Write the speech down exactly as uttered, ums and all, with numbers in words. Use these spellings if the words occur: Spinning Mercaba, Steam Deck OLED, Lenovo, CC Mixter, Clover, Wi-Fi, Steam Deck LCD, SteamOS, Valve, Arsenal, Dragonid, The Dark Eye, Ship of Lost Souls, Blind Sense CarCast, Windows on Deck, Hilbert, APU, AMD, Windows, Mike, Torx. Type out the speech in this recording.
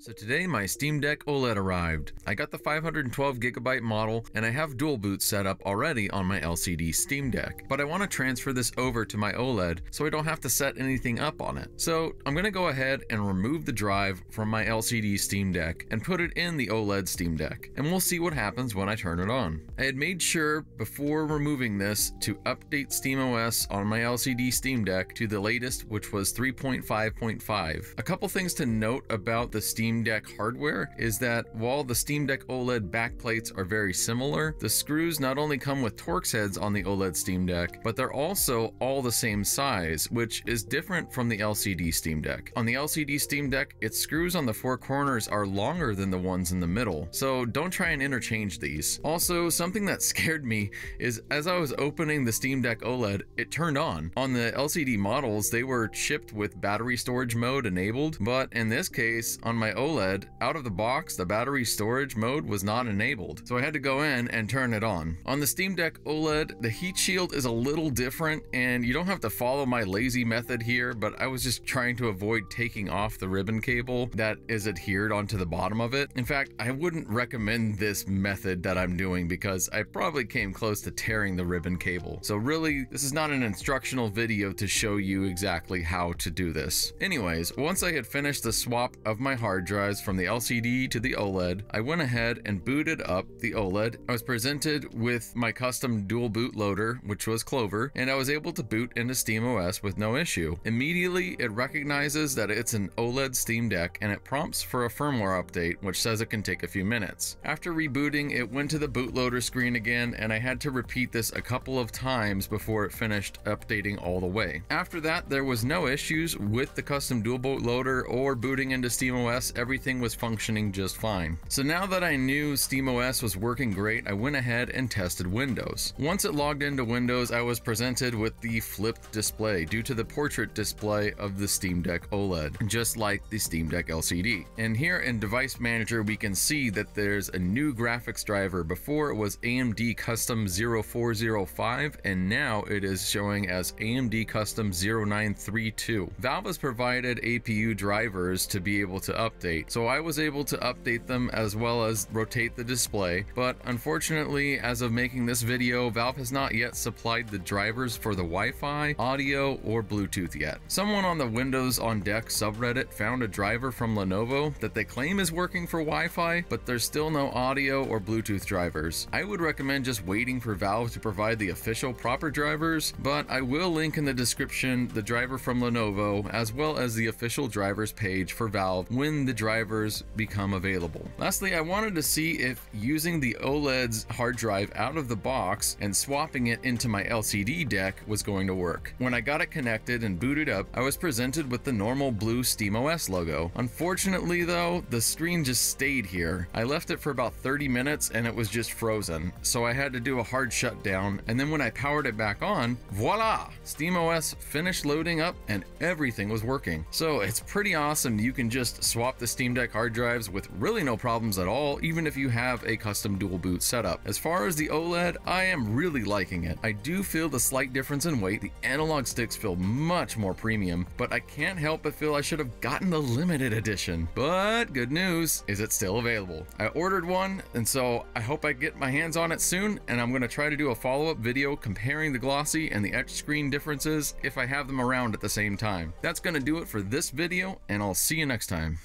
So today my Steam Deck OLED arrived. I got the five hundred twelve gigabyte model and I have dual boot set up already on my L C D Steam Deck, but I want to transfer this over to my OLED so I don't have to set anything up on it. So I'm going to go ahead and remove the drive from my L C D Steam Deck and put it in the OLED Steam Deck, and we'll see what happens when I turn it on. I had made sure before removing this to update SteamOS on my L C D Steam Deck to the latest, which was three point five point five. A couple things to note about the Steam Steam Deck hardware is that while the Steam Deck OLED backplates are very similar, the screws not only come with Torx heads on the OLED Steam Deck, but they're also all the same size, which is different from the L C D Steam Deck. On the L C D Steam Deck, its screws on the four corners are longer than the ones in the middle, so don't try and interchange these. Also, something that scared me is as I was opening the Steam Deck OLED, it turned on. On the L C D models, they were shipped with battery storage mode enabled, but in this case, on my OLED, out of the box, the battery storage mode was not enabled, so I had to go in and turn it on. On the Steam Deck OLED, the heat shield is a little different, and you don't have to follow my lazy method here, but I was just trying to avoid taking off the ribbon cable that is adhered onto the bottom of it. In fact, I wouldn't recommend this method that I'm doing because I probably came close to tearing the ribbon cable. So really, this is not an instructional video to show you exactly how to do this. Anyways, once I had finished the swap of my hard drives from the L C D to the OLED, I went ahead and booted up the OLED. I was presented with my custom dual boot loader, which was Clover, and I was able to boot into SteamOS with no issue. Immediately, it recognizes that it's an OLED Steam Deck and it prompts for a firmware update, which says it can take a few minutes. After rebooting, it went to the bootloader screen again, and I had to repeat this a couple of times before it finished updating all the way. After that, there was no issues with the custom dual boot loader or booting into SteamOS. Everything was functioning just fine. So now that I knew SteamOS was working great, I went ahead and tested Windows. Once it logged into Windows, I was presented with the flipped display due to the portrait display of the Steam Deck OLED, just like the Steam Deck L C D. And here in Device Manager, we can see that there's a new graphics driver. Before it was A M D Custom oh four oh five, and now it is showing as A M D Custom oh nine three two. Valve has provided A P U drivers to be able to update. So I was able to update them as well as rotate the display, but unfortunately, as of making this video, Valve has not yet supplied the drivers for the Wi-Fi, audio, or Bluetooth yet. Someone on the Windows on Deck subreddit found a driver from Lenovo that they claim is working for Wi-Fi, but there's still no audio or Bluetooth drivers. I would recommend just waiting for Valve to provide the official proper drivers, but I will link in the description the driver from Lenovo as well as the official drivers page for Valve when the drivers become available. Lastly, I wanted to see if using the OLED's hard drive out of the box and swapping it into my L C D deck was going to work. When I got it connected and booted up, I was presented with the normal blue SteamOS logo. Unfortunately though, the screen just stayed here. I left it for about thirty minutes and it was just frozen, so I had to do a hard shutdown, and then when I powered it back on, voila! SteamOS finished loading up and everything was working. So it's pretty awesome. You can just swap the Steam Deck hard drives with really no problems at all, even if you have a custom dual boot setup. As far as the OLED, I am really liking it. I do feel the slight difference in weight. The analog sticks feel much more premium, but I can't help but feel I should have gotten the limited edition. But good news is it's still available. I ordered one, and so I hope I get my hands on it soon, and I'm going to try to do a follow-up video comparing the glossy and the etched screen differences if I have them around at the same time. That's going to do it for this video, and I'll see you next time.